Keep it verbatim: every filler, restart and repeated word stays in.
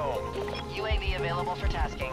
zone. U A V available for tasking.